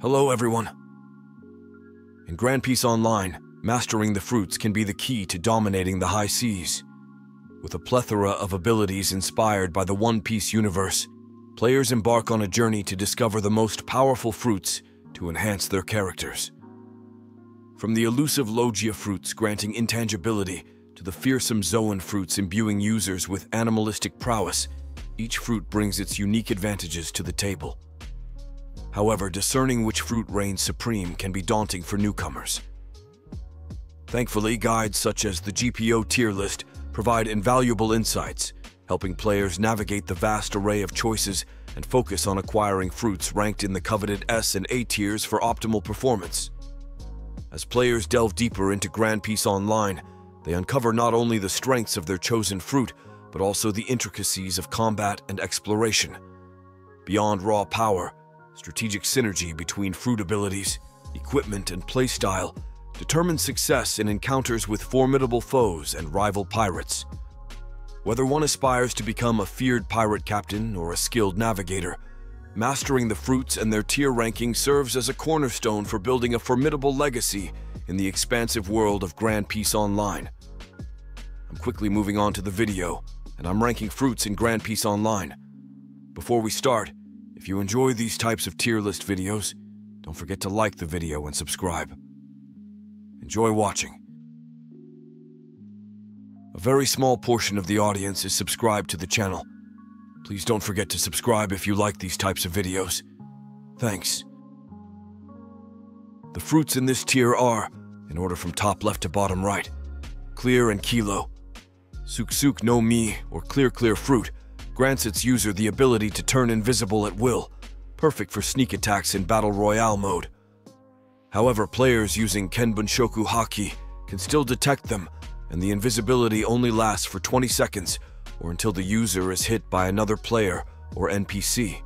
Hello, everyone. In Grand Piece Online, mastering the fruits can be the key to dominating the high seas. With a plethora of abilities inspired by the One Piece universe, players embark on a journey to discover the most powerful fruits to enhance their characters. From the elusive Logia fruits granting intangibility to the fearsome Zoan fruits imbuing users with animalistic prowess, each fruit brings its unique advantages to the table. However, discerning which fruit reigns supreme can be daunting for newcomers. Thankfully, guides such as the GPO tier list provide invaluable insights, helping players navigate the vast array of choices and focus on acquiring fruits ranked in the coveted S and A tiers for optimal performance. As players delve deeper into Grand Piece Online, they uncover not only the strengths of their chosen fruit, but also the intricacies of combat and exploration. Beyond raw power, strategic synergy between fruit abilities, equipment, and playstyle determines success in encounters with formidable foes and rival pirates. Whether one aspires to become a feared pirate captain or a skilled navigator, mastering the fruits and their tier ranking serves as a cornerstone for building a formidable legacy in the expansive world of Grand Piece Online. I'm quickly moving on to the video, and I'm ranking fruits in Grand Piece Online. Before we start, if you enjoy these types of tier list videos, don't forget to like the video and subscribe. Enjoy watching. A very small portion of the audience is subscribed to the channel. Please don't forget to subscribe if you like these types of videos. Thanks. The fruits in this tier are, in order from top left to bottom right, Clear and Kilo. Suk Suk no Mi, or Clear Fruit, grants its user the ability to turn invisible at will, perfect for sneak attacks in Battle Royale mode. However, players using Kenbunshoku Haki can still detect them, and the invisibility only lasts for 20 seconds or until the user is hit by another player or NPC.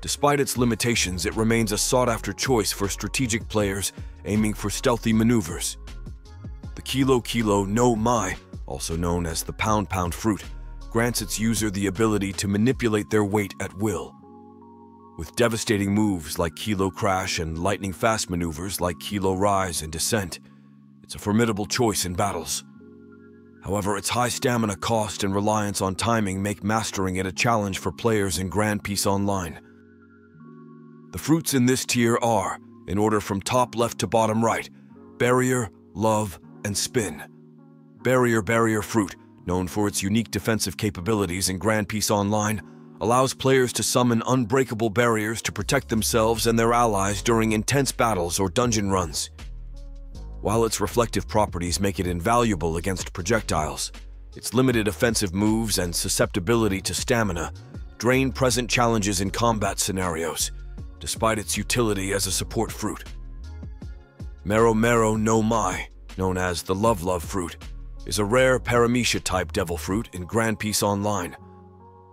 Despite its limitations, it remains a sought-after choice for strategic players aiming for stealthy maneuvers. The Kilo Kilo no Mai, also known as the Pound Pound fruit, grants its user the ability to manipulate their weight at will. With devastating moves like Kilo Crash and lightning-fast maneuvers like Kilo Rise and Descent, it's a formidable choice in battles. However, its high stamina cost and reliance on timing make mastering it a challenge for players in Grand Piece Online. The fruits in this tier are, in order from top left to bottom right, Barrier, Love, and Spin. Barrier fruit, known for its unique defensive capabilities in Grand Piece Online, allows players to summon unbreakable barriers to protect themselves and their allies during intense battles or dungeon runs. While its reflective properties make it invaluable against projectiles, its limited offensive moves and susceptibility to stamina drain present challenges in combat scenarios, despite its utility as a support fruit. Mero Mero no Mi, known as the Love fruit, is a rare Paramecia-type devil fruit in Grand Piece Online.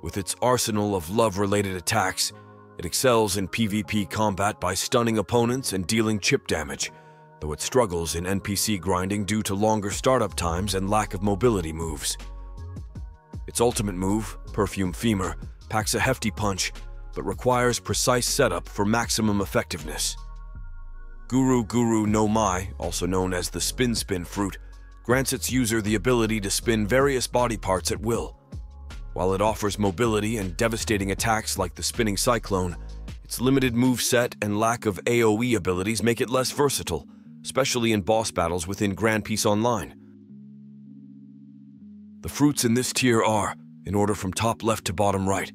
With its arsenal of love-related attacks, it excels in PvP combat by stunning opponents and dealing chip damage, though it struggles in NPC grinding due to longer startup times and lack of mobility moves. Its ultimate move, Perfume Femur, packs a hefty punch, but requires precise setup for maximum effectiveness. Guru Guru no Mai, also known as the Spin fruit, grants its user the ability to spin various body parts at will. While it offers mobility and devastating attacks like the spinning cyclone, its limited moveset and lack of AoE abilities make it less versatile, especially in boss battles within Grand Piece Online. The fruits in this tier are, in order from top left to bottom right,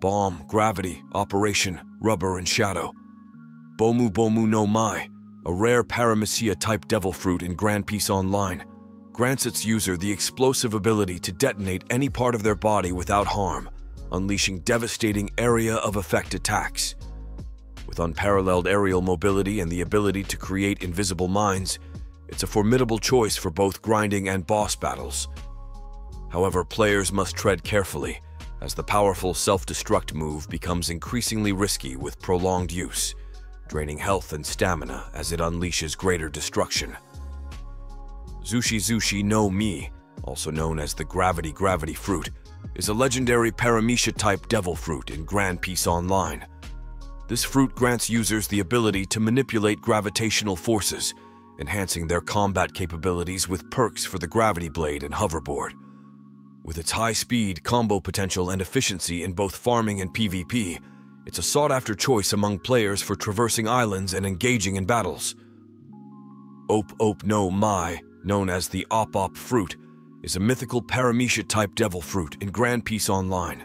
Bomb, Gravity, Operation, Rubber, and Shadow. Bomu Bomu no Mi, a rare Paramecia-type devil fruit in Grand Piece Online, grants its user the explosive ability to detonate any part of their body without harm, unleashing devastating area of effect attacks. With unparalleled aerial mobility and the ability to create invisible mines, it's a formidable choice for both grinding and boss battles. However, players must tread carefully, as the powerful self-destruct move becomes increasingly risky with prolonged use, draining health and stamina as it unleashes greater destruction. Zushi Zushi no Mi, also known as the Gravity fruit, is a legendary Paramecia-type devil fruit in Grand Piece Online. This fruit grants users the ability to manipulate gravitational forces, enhancing their combat capabilities with perks for the gravity blade and hoverboard. With its high speed, combo potential, and efficiency in both farming and PvP, it's a sought-after choice among players for traversing islands and engaging in battles. Ope Ope No Mai, known as the Op Op fruit, is a mythical Paramecia-type devil fruit in Grand Piece Online.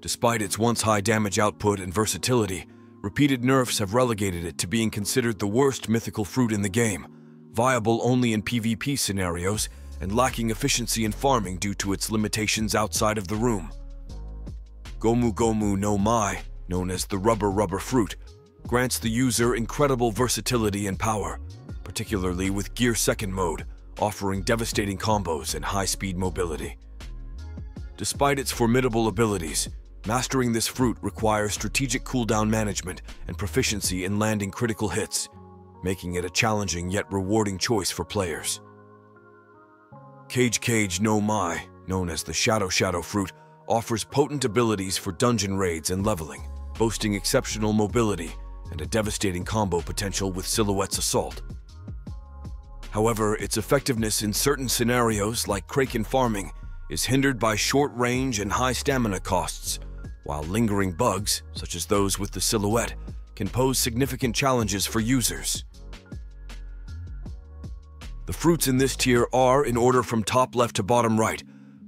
Despite its once high damage output and versatility, repeated nerfs have relegated it to being considered the worst mythical fruit in the game, viable only in PvP scenarios and lacking efficiency in farming due to its limitations outside of the room. Gomu Gomu no Mi, known as the Rubber fruit, grants the user incredible versatility and power, particularly with Gear 2nd mode, offering devastating combos and high-speed mobility. Despite its formidable abilities, mastering this fruit requires strategic cooldown management and proficiency in landing critical hits, making it a challenging yet rewarding choice for players. Kage Kage no Mi, known as the Shadow fruit, offers potent abilities for dungeon raids and leveling, boasting exceptional mobility and a devastating combo potential with Silhouette's Assault. However, its effectiveness in certain scenarios, like Kraken farming, is hindered by short range and high stamina costs, while lingering bugs, such as those with the Silhouette, can pose significant challenges for users. The fruits in this tier are, in order from top left to bottom right,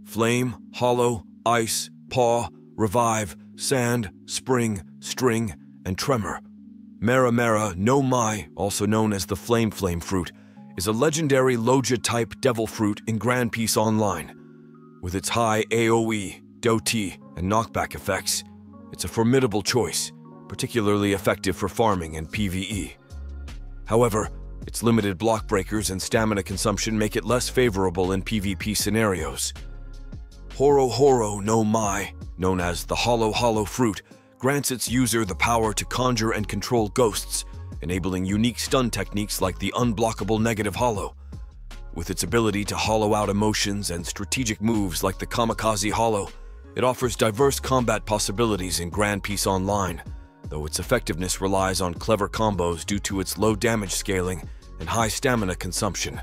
Flame, Hollow, Ice, Paw, Revive, Sand, Spring, String, and Tremor. Mera Mera no Mi, also known as the Flame fruit, is a legendary Logia-type devil fruit in Grand Piece Online. With its high AoE, DoT, and knockback effects, it's a formidable choice, particularly effective for farming and PvE. However, its limited block breakers and stamina consumption make it less favorable in PvP scenarios. Horo Horo no Mi, known as the Hollow fruit, grants its user the power to conjure and control ghosts, enabling unique stun techniques like the unblockable negative hollow. With its ability to hollow out emotions and strategic moves like the kamikaze hollow, it offers diverse combat possibilities in Grand Piece Online, though its effectiveness relies on clever combos due to its low damage scaling and high stamina consumption.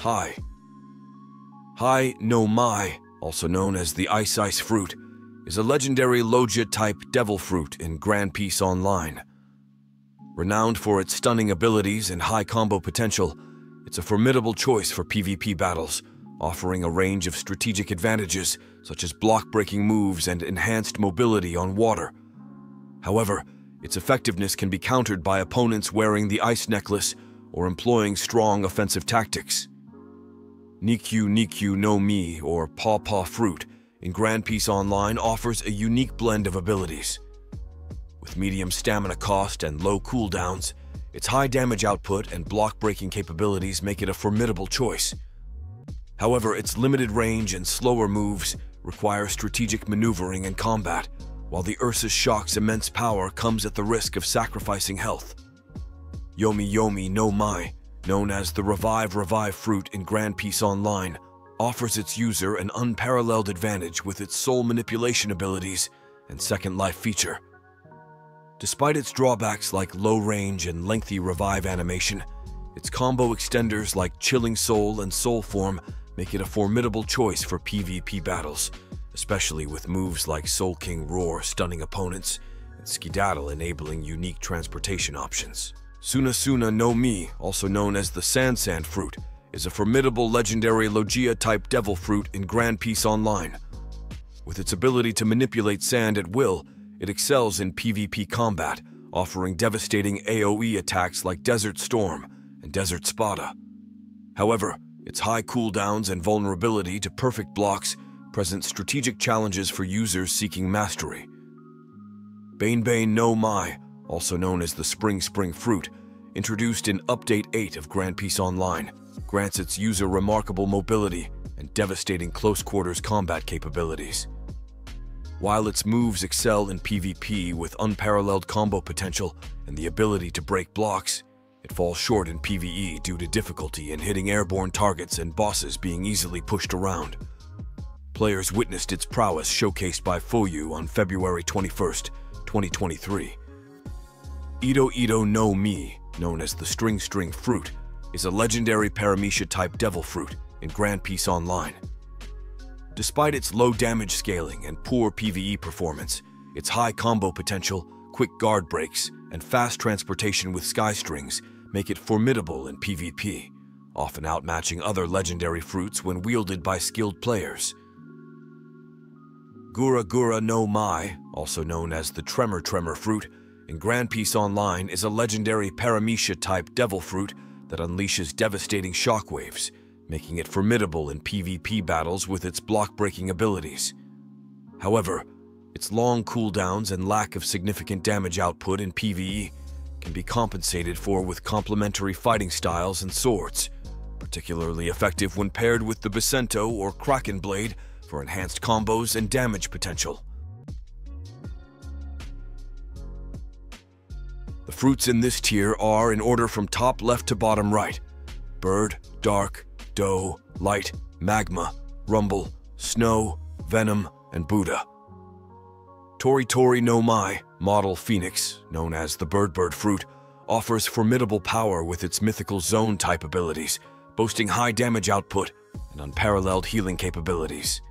Hai no Mai, also known as the Ice fruit, is a legendary Logia-type devil fruit in Grand Piece Online. Renowned for its stunning abilities and high combo potential, it's a formidable choice for PvP battles, offering a range of strategic advantages such as block-breaking moves and enhanced mobility on water. However, its effectiveness can be countered by opponents wearing the ice necklace or employing strong offensive tactics. Nikyu Nikyu no Mi, or Paw Paw fruit, in Grand Piece Online offers a unique blend of abilities. With medium stamina cost and low cooldowns, its high damage output and block-breaking capabilities make it a formidable choice. However, its limited range and slower moves require strategic maneuvering and combat, while the Ursus Shock's immense power comes at the risk of sacrificing health. Yomi Yomi no Mi, known as the Revive fruit in Grand Piece Online, offers its user an unparalleled advantage with its soul manipulation abilities and second life feature. Despite its drawbacks like low range and lengthy revive animation, its combo extenders like Chilling Soul and Soul Form make it a formidable choice for PvP battles, especially with moves like Soul King Roar stunning opponents and Skedaddle enabling unique transportation options. Suna Suna no Mi, also known as the Sand fruit, is a formidable legendary Logia-type devil fruit in Grand Piece Online. With its ability to manipulate sand at will, it excels in PvP combat, offering devastating AoE attacks like Desert Storm and Desert Spada. However, its high cooldowns and vulnerability to perfect blocks present strategic challenges for users seeking mastery. Bane Bane no Mi, also known as the Spring fruit, introduced in Update 8 of Grand Piece Online, grants its user remarkable mobility and devastating close-quarters combat capabilities. While its moves excel in PvP with unparalleled combo potential and the ability to break blocks, it falls short in PvE due to difficulty in hitting airborne targets and bosses being easily pushed around. Players witnessed its prowess showcased by Fuyu on February 21, 2023. Ito Ito no Mi, known as the String String Fruit, is a legendary Paramecia-type devil fruit in Grand Piece Online. Despite its low damage scaling and poor PvE performance, its high combo potential, quick guard breaks, and fast transportation with sky strings make it formidable in PvP, often outmatching other legendary fruits when wielded by skilled players. Gura Gura No Mai, also known as the Tremor Tremor fruit, in Grand Piece Online is a legendary Paramecia-type devil fruit that unleashes devastating shockwaves, making it formidable in PvP battles with its block-breaking abilities. However, its long cooldowns and lack of significant damage output in PvE can be compensated for with complementary fighting styles and swords, particularly effective when paired with the Bicento or Kraken Blade for enhanced combos and damage potential. The fruits in this tier are, in order from top left to bottom right, Bird, Dark, Doe, Light, Magma, Rumble, Snow, Venom, and Buddha. Tori Tori no Mi, model Phoenix, known as the Bird Bird fruit, offers formidable power with its mythical zone-type abilities, boasting high damage output and unparalleled healing capabilities.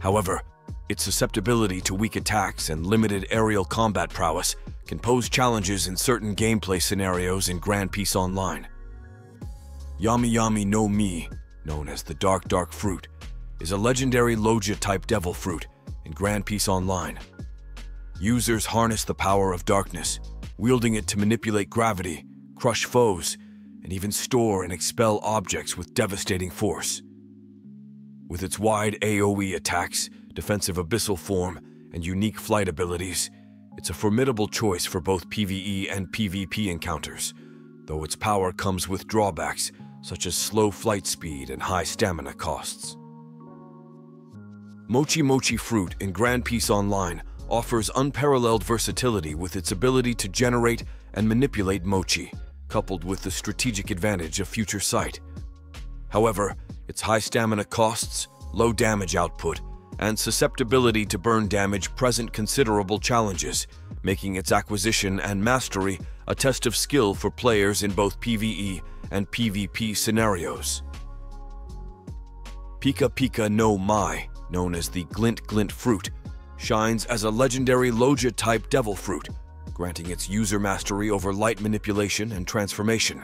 However, its susceptibility to weak attacks and limited aerial combat prowess can pose challenges in certain gameplay scenarios in Grand Piece Online. Yami Yami no Mi, known as the Dark Dark fruit, is a legendary Logia-type devil fruit in Grand Piece Online. Users harness the power of darkness, wielding it to manipulate gravity, crush foes, and even store and expel objects with devastating force. With its wide AoE attacks, defensive abyssal form, and unique flight abilities, it's a formidable choice for both PvE and PvP encounters, though its power comes with drawbacks such as slow flight speed and high stamina costs. Mochi Mochi Fruit in Grand Piece Online offers unparalleled versatility with its ability to generate and manipulate mochi, coupled with the strategic advantage of future sight. However, its high stamina costs, low damage output, and susceptibility to burn damage present considerable challenges, making its acquisition and mastery a test of skill for players in both PvE and PvP scenarios. Pika Pika No Mai, known as the Glint Glint fruit, shines as a legendary Logia-type devil fruit, granting its user mastery over light manipulation and transformation.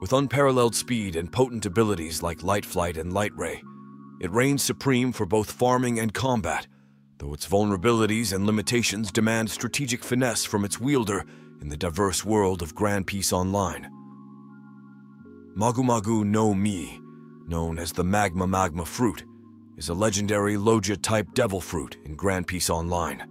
With unparalleled speed and potent abilities like Light Flight and Light Ray, it reigns supreme for both farming and combat, though its vulnerabilities and limitations demand strategic finesse from its wielder in the diverse world of Grand Piece Online. Magumagu no Mi, known as the Magma fruit, is a legendary Logia-type devil fruit in Grand Piece Online.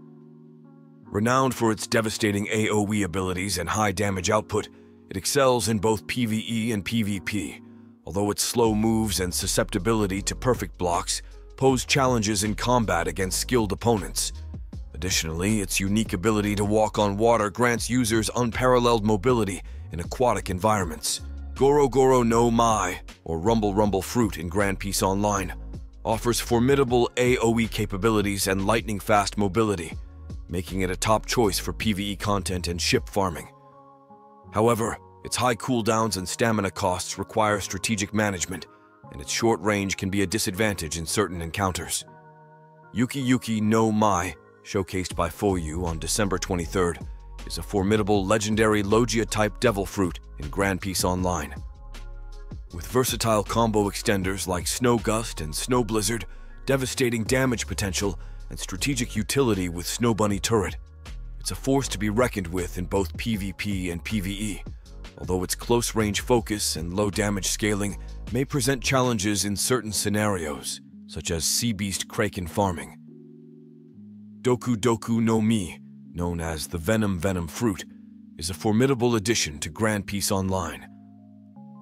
Renowned for its devastating AoE abilities and high damage output, it excels in both PvE and PvP, although its slow moves and susceptibility to perfect blocks pose challenges in combat against skilled opponents. Additionally, its unique ability to walk on water grants users unparalleled mobility in aquatic environments. Goro Goro no Mai, or Rumble Rumble fruit in Grand Piece Online, offers formidable AoE capabilities and lightning-fast mobility, making it a top choice for PvE content and ship farming. However, its high cooldowns and stamina costs require strategic management, and its short range can be a disadvantage in certain encounters. Yuki Yuki no Mi, showcased by Fuyu on December 23rd, is a formidable legendary Logia-type devil fruit in Grand Piece Online. With versatile combo extenders like Snow Gust and Snow Blizzard, devastating damage potential, and strategic utility with Snow Bunny Turret, it's a force to be reckoned with in both PvP and PvE, although its close-range focus and low damage scaling may present challenges in certain scenarios, such as Sea Beast Kraken farming. Doku Doku no Mi, known as the Venom fruit, is a formidable addition to Grand Piece Online.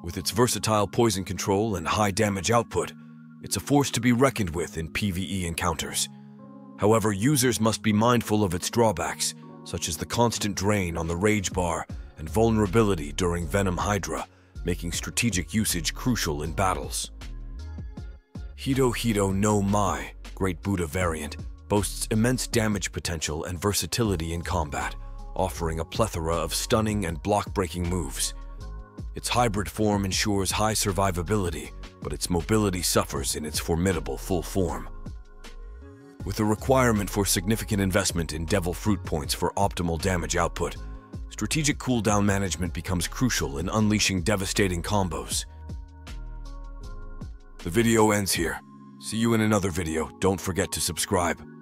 With its versatile poison control and high damage output, it's a force to be reckoned with in PvE encounters. However, users must be mindful of its drawbacks, such as the constant drain on the rage bar and vulnerability during Venom Hydra, making strategic usage crucial in battles. Hiro Hiro no Mai, Great Buddha variant, boasts immense damage potential and versatility in combat, offering a plethora of stunning and block-breaking moves. Its hybrid form ensures high survivability, but its mobility suffers in its formidable full form. With a requirement for significant investment in Devil Fruit points for optimal damage output, strategic cooldown management becomes crucial in unleashing devastating combos. The video ends here. See you in another video. Don't forget to subscribe.